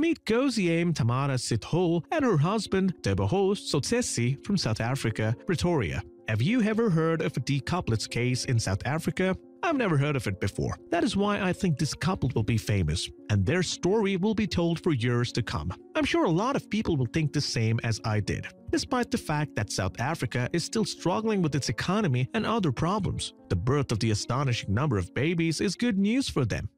meet Gosiem Tamara Sithole and her husband Teboho Tsotetsi from South Africa, Pretoria. Have you ever heard of a decouplet case in South Africa? I've never heard of it before. That is why I think this couple will be famous, and their story will be told for years to come. I'm sure a lot of people will think the same as I did, despite the fact that South Africa is still struggling with its economy and other problems. The birth of the astonishing number of babies is good news for them.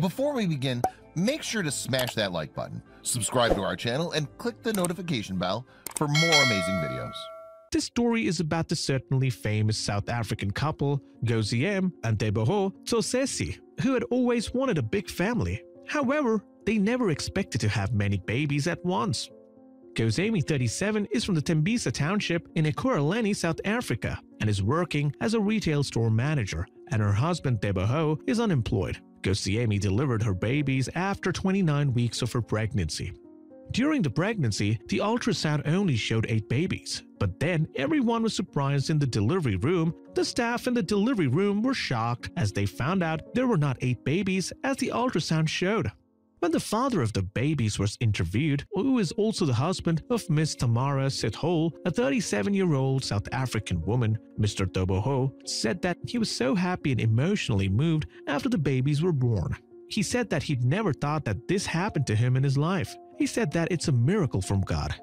Before we begin, make sure to smash that like button, subscribe to our channel, and click the notification bell for more amazing videos. This story is about the certainly famous South African couple, Gosiem and Teboho Tsotetsi, who had always wanted a big family. However, they never expected to have many babies at once. Gosiem, 37, is from the Tembisa township in Ekurhuleni, South Africa, and is working as a retail store manager, and her husband Teboho is unemployed. Gosiem delivered her babies after 29 weeks of her pregnancy. During the pregnancy, the ultrasound only showed 8 babies. But then everyone was surprised in the delivery room. The staff in the delivery room were shocked as they found out there were not 8 babies as the ultrasound showed. When the father of the babies was interviewed, who is also the husband of Ms. Tamara Sithole, a 37-year-old South African woman, Mr. Teboho said that he was so happy and emotionally moved after the babies were born. He said that he'd never thought that this happened to him in his life. He said that it's a miracle from God.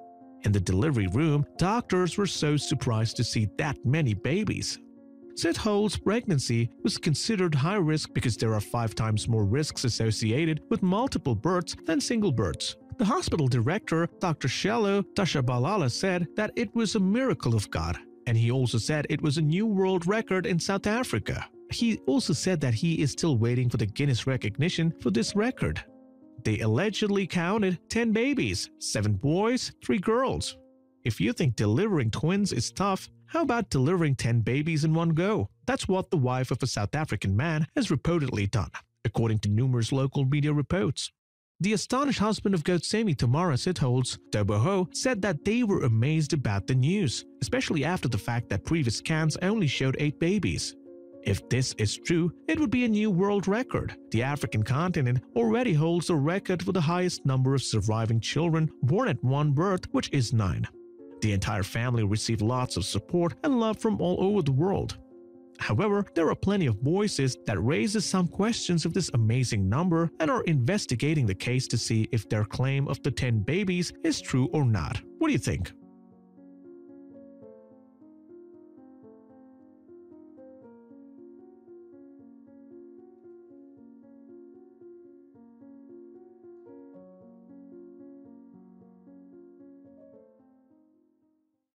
In the delivery room, doctors were so surprised to see that many babies. Sithole's pregnancy was considered high risk because there are 5 times more risks associated with multiple births than single births. The hospital director, Dr. Shalo Tasha Balala, said that it was a miracle of God, and he also said it was a new world record in South Africa. He also said that he is still waiting for the Guinness recognition for this record. They allegedly counted 10 babies, 7 boys, 3 girls. If you think delivering twins is tough, how about delivering 10 babies in one go? That's what the wife of a South African man has reportedly done, according to numerous local media reports. The astonished husband of Gosiem, Tamara Sithole, Teboho, said that they were amazed about the news, especially after the fact that previous scans only showed 8 babies. If this is true, it would be a new world record. The African continent already holds a record for the highest number of surviving children born at one birth, which is 9. The entire family received lots of support and love from all over the world. However, there are plenty of voices that raises some questions of this amazing number and are investigating the case to see if their claim of the 10 babies is true or not. What do you think?